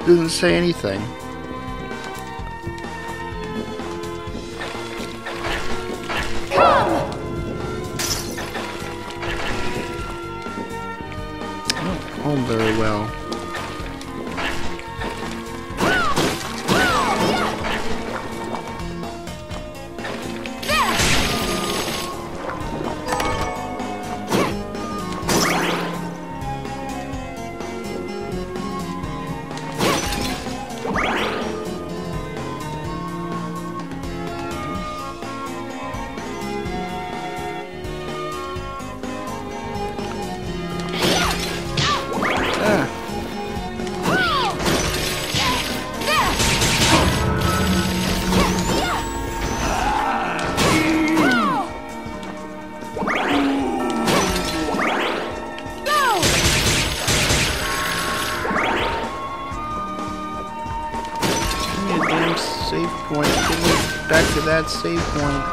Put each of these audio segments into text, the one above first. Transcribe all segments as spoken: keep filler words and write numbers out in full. Doesn't say anything. Come! Not all very well. That save point.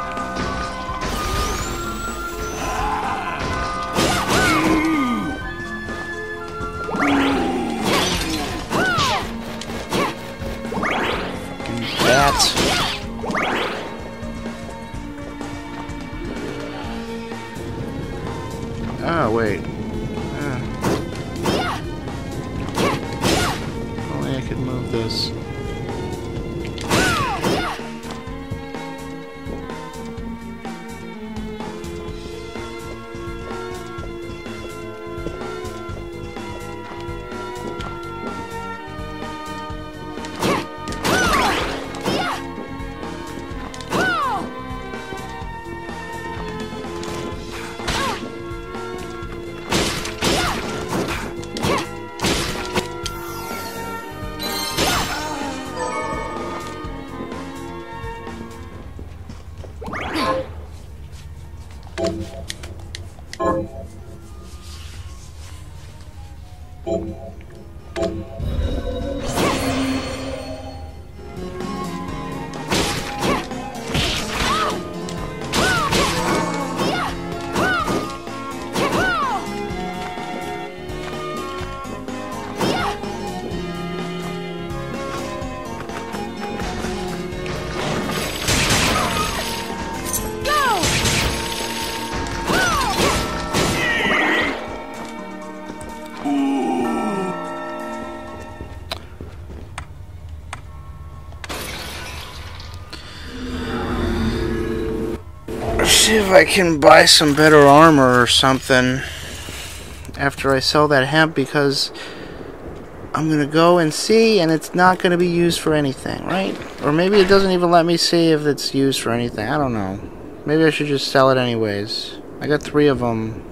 If I can buy some better armor or something after I sell that hemp, because I'm gonna go and see and it's not gonna be used for anything, right? Or maybe it doesn't even let me see if it's used for anything. I don't know. Maybe I should just sell it anyways. I got three of them.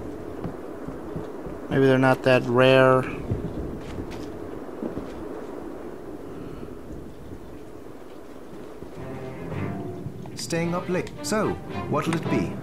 Maybe they're not that rare. Staying up late. So, what'll it be?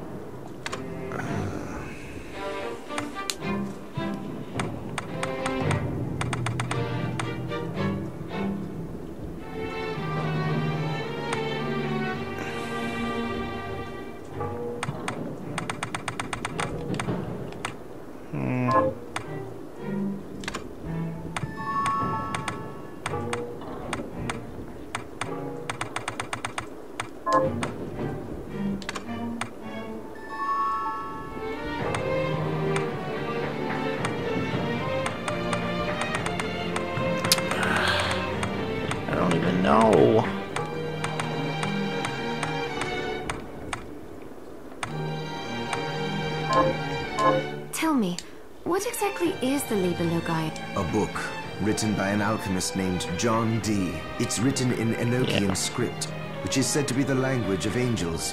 Written by an alchemist named John Dee. It's written in Enochian yeah. script, which is said to be the language of angels.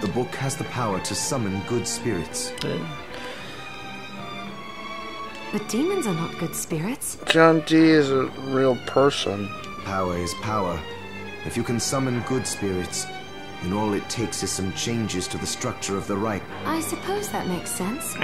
The book has the power to summon good spirits. But demons are not good spirits. John Dee is a real person. Power is power. If you can summon good spirits, then all it takes is some changes to the structure of the rite. I suppose that makes sense.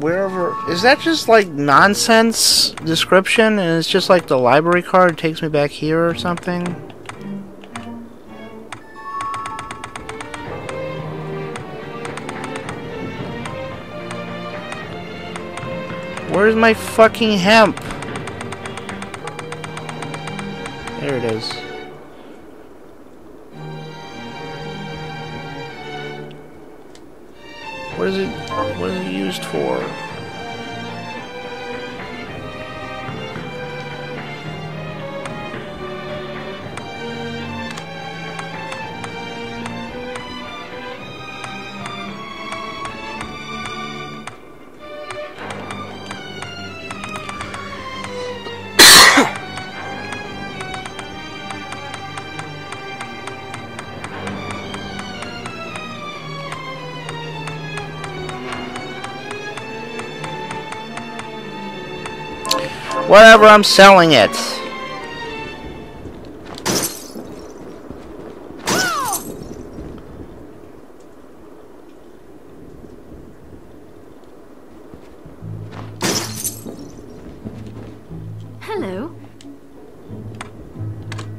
wherever. Is that just like nonsense description and it's just like the library card takes me back here or something? Where's my fucking hemp? There it is. What is it, what is it used for? Whatever, I'm selling it. Hello.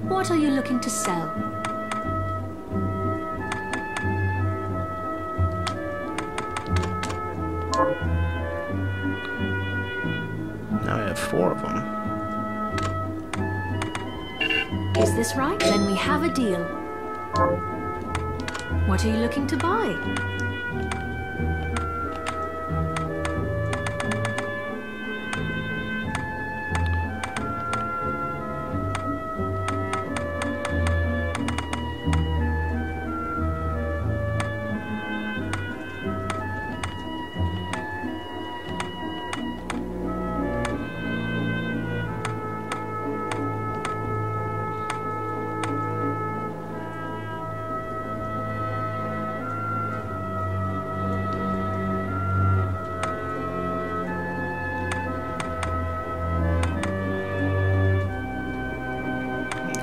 What are you looking to sell? Four of them. Is this right? Then we have a deal. What are you looking to buy?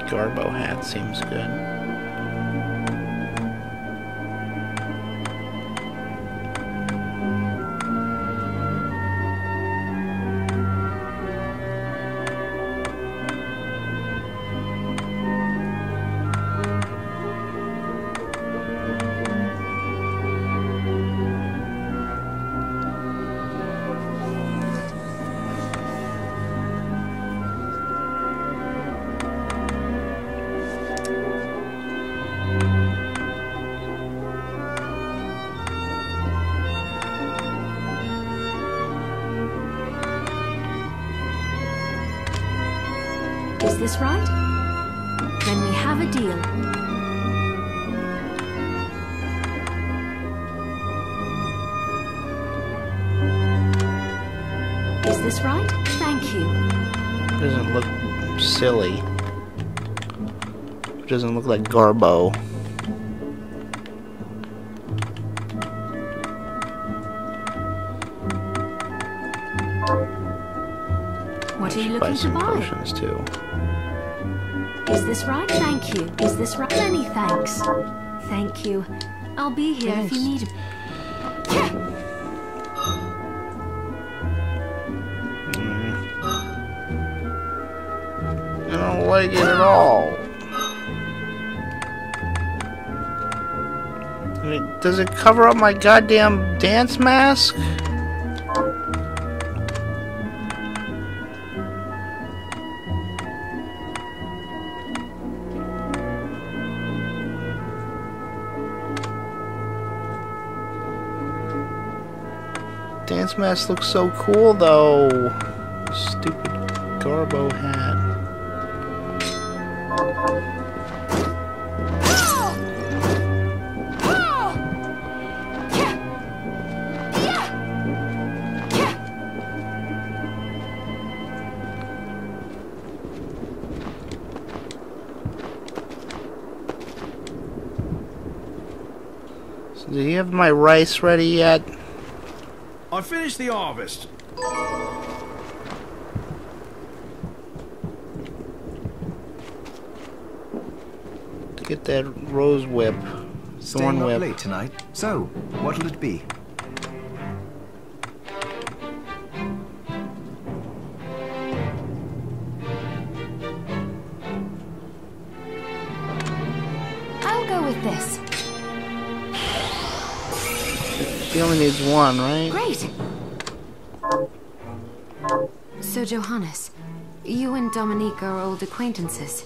Garbo hat seems good. Is this right? Then we have a deal. Is this right? Thank you. Doesn't look silly. Doesn't look like Garbo. What are you looking to buy? Potions too. Is this right? Thank you. Is this right? Many thanks. Thank you. I'll be here yes. if you need me. Mm. I don't like it at all. I mean, does it cover up my goddamn dance mask? Dance mask looks so cool though. Stupid Garbo hat. So do you have my rice ready yet? I finished the harvest. Get that rose whip. Thorn whip. Staying up late tonight. So, what'll it be? She only needs one, right? Great! So, Johannes, you and Dominique are old acquaintances.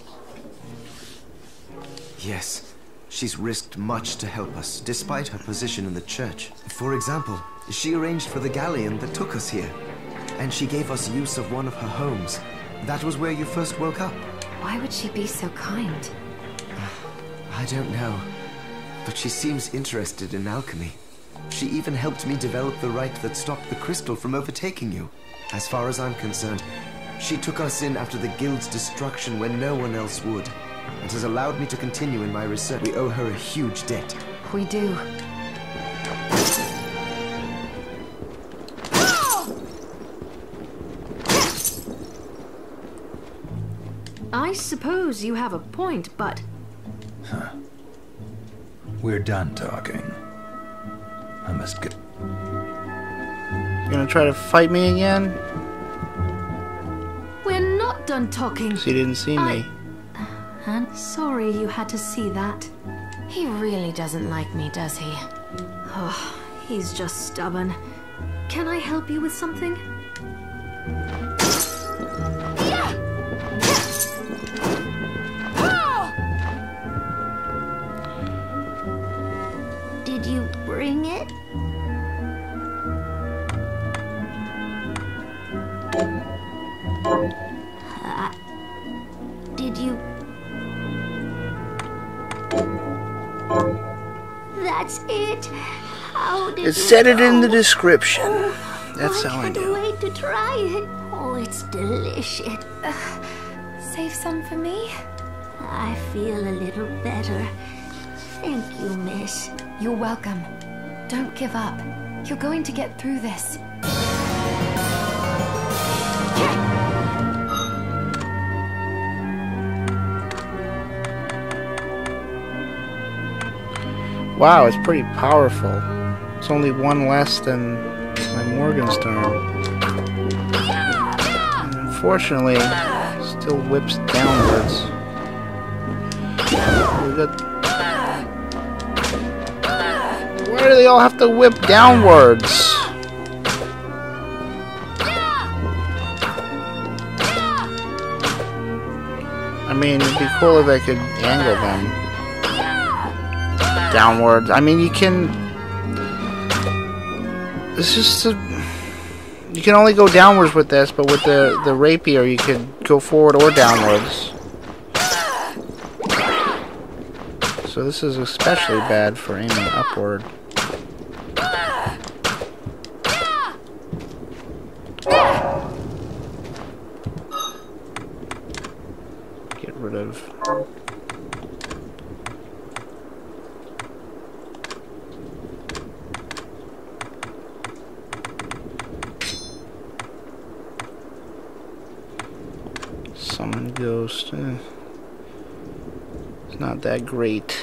Yes. She's risked much to help us, despite her position in the church. For example, she arranged for the galleon that took us here. And she gave us use of one of her homes. That was where you first woke up. Why would she be so kind? I don't know. But she seems interested in alchemy. She even helped me develop the rite that stopped the crystal from overtaking you. As far as I'm concerned, she took us in after the guild's destruction when no one else would, and has allowed me to continue in my research. We owe her a huge debt. We do. I suppose you have a point, but... Huh. We're done talking. I must get... You're gonna try to fight me again? We're not done talking. She didn't see I... me. I'm sorry you had to see that. He really doesn't like me, does he? Oh, he's just stubborn. Can I help you with something? Bring it. Uh, did you? That's it. How did it said it in the description. That's how I do. Wait to try it. Oh, it's delicious. Uh, save some for me. I feel a little better. Thank you, miss. You're welcome. Don't give up. You're going to get through this. Wow, it's pretty powerful. It's only one less than my Morgenstern. Unfortunately, it still whips downwards. We got. Why do they all have to whip downwards? I mean, it'd be cool if I could angle them downwards. I mean, you can. It's just a, you can only go downwards with this, but with the the rapier, you could go forward or downwards. So this is especially bad for aiming upward. Get rid of... Summon ghost. Eh. It's not that great.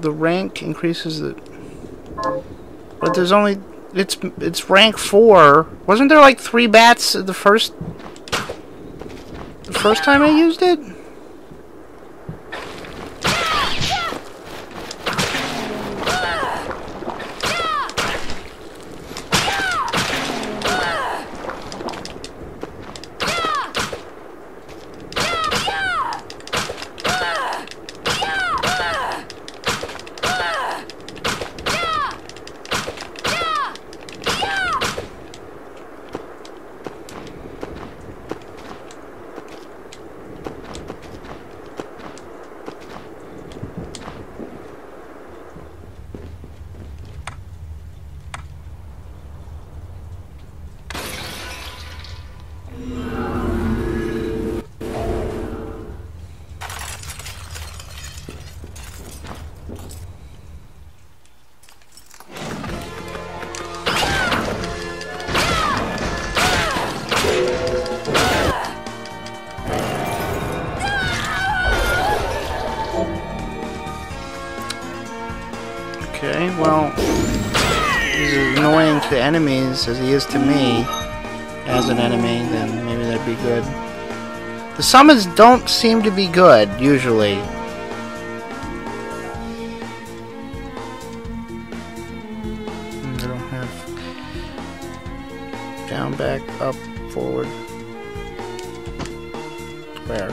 The rank increases the... But there's only... It's it's rank four. Wasn't there like three bats the first... The first time I used it? Okay, well, he's as annoying to enemies as he is to me as an enemy, then maybe that'd be good. The summons don't seem to be good, usually. I don't have... Down, back, up, forward. Where?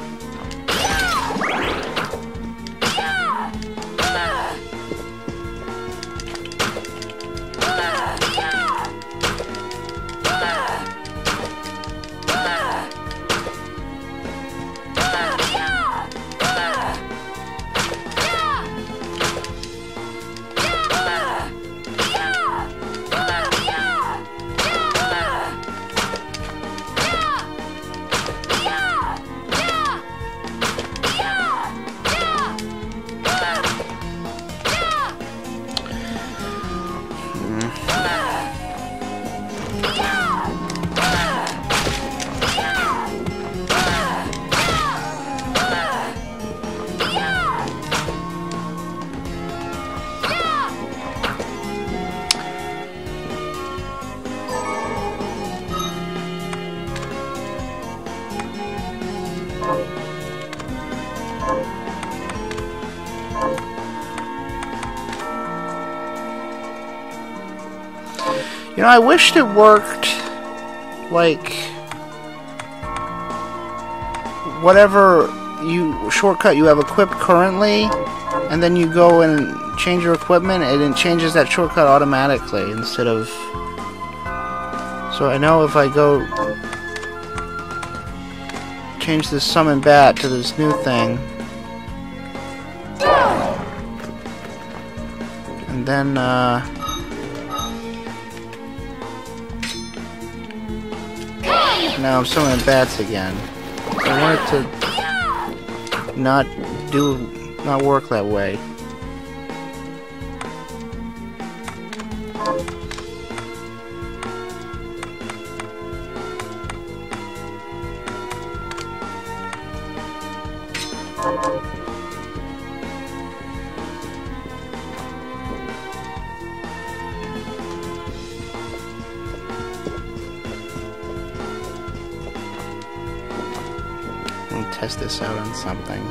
You know, I wished it worked like whatever you shortcut you have equipped currently, and then you go and change your equipment and it changes that shortcut automatically instead of... So I know if I go change this summon bat to this new thing, and then uh... now I'm summoning bats again. So I want it to not do, not work that way. Test this out on something.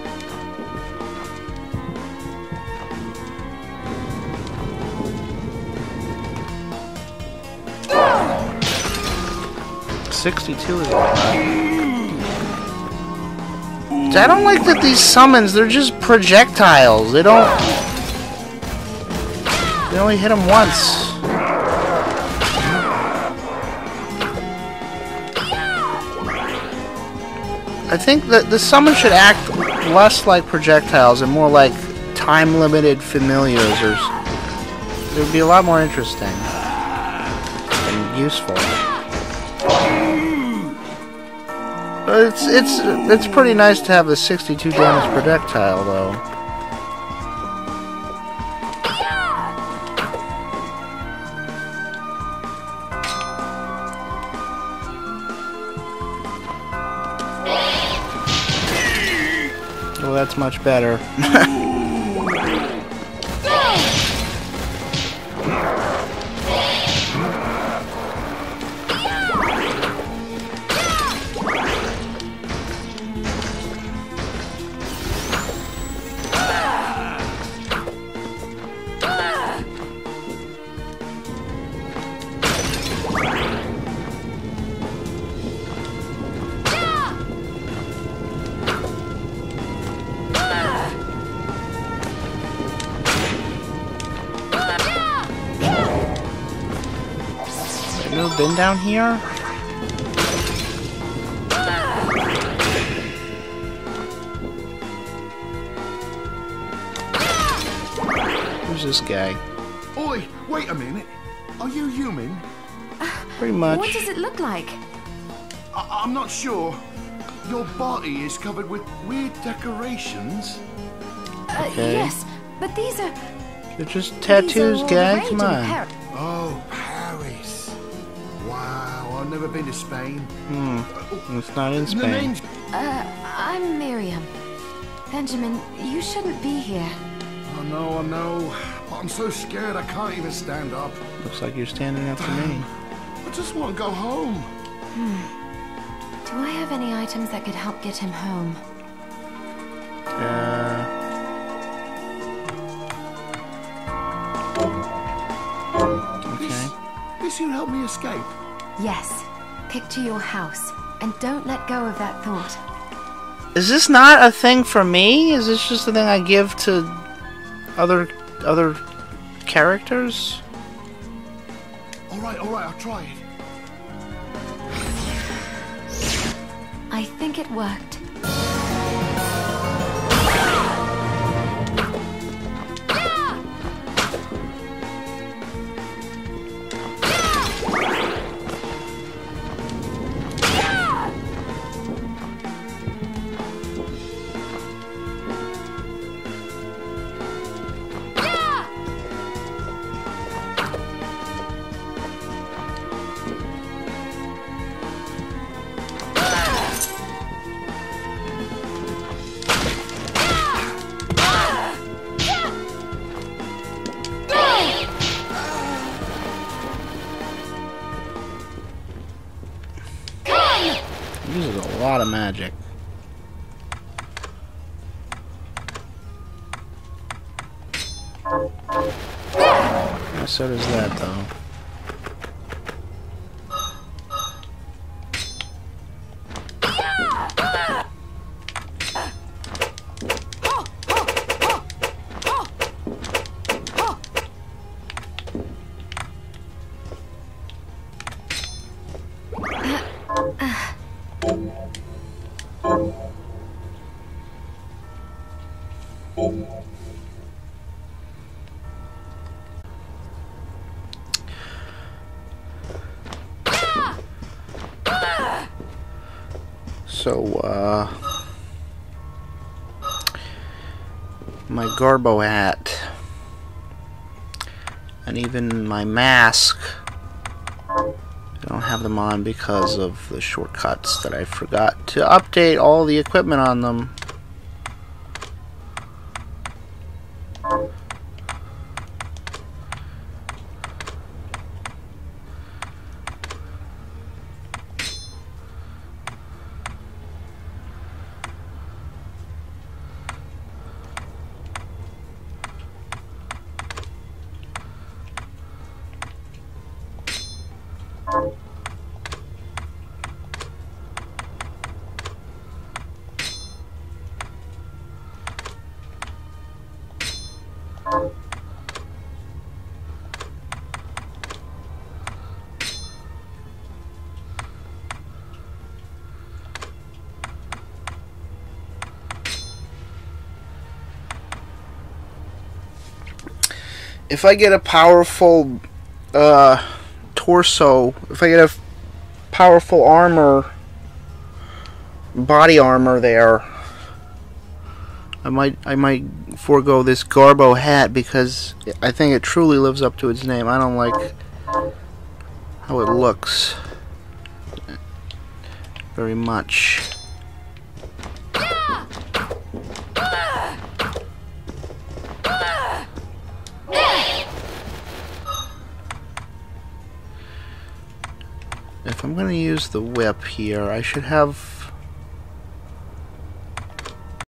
sixty-two is a lot. I don't like that these summons, they're just projectiles. They don't... They only hit them once. I think that the summon should act less like projectiles and more like time-limited familiars. It would be a lot more interesting and useful. But it's it's it's pretty nice to have the sixty-two damage projectile, though. That's much better. Been down here? Who's this guy? Oi, wait a minute. Are you human? Uh, Pretty much. What does it look like? I I'm not sure. Your body is covered with weird decorations. Uh, okay. Yes, but these are... They're just tattoos, guys. Come on. Oh, never been to Spain. Hmm. It's not in Spain. Uh, I'm Miriam. Benjamin, you shouldn't be here. I know, I know. Oh, I'm so scared I can't even stand up. Looks like you're standing up to me. I just want to go home. Hmm. Do I have any items that could help get him home? Uh... This you help me escape? Yes. Picture your house and don't let go of that thought. Is this not a thing for me? Is this just a thing I give to other other characters? Alright, alright, I'll try it. I think it worked. Magic. Yeah, so does that though. So, uh, my Garbo hat, and even my mask, I don't have them on because of the shortcuts that I forgot to update all the equipment on them. If I get a powerful uh, torso, if I get a powerful armor, body armor there, I might I might forego this Garbo hat because I think it truly lives up to its name. I don't like how it looks very much. I'm going to use the whip here. I should have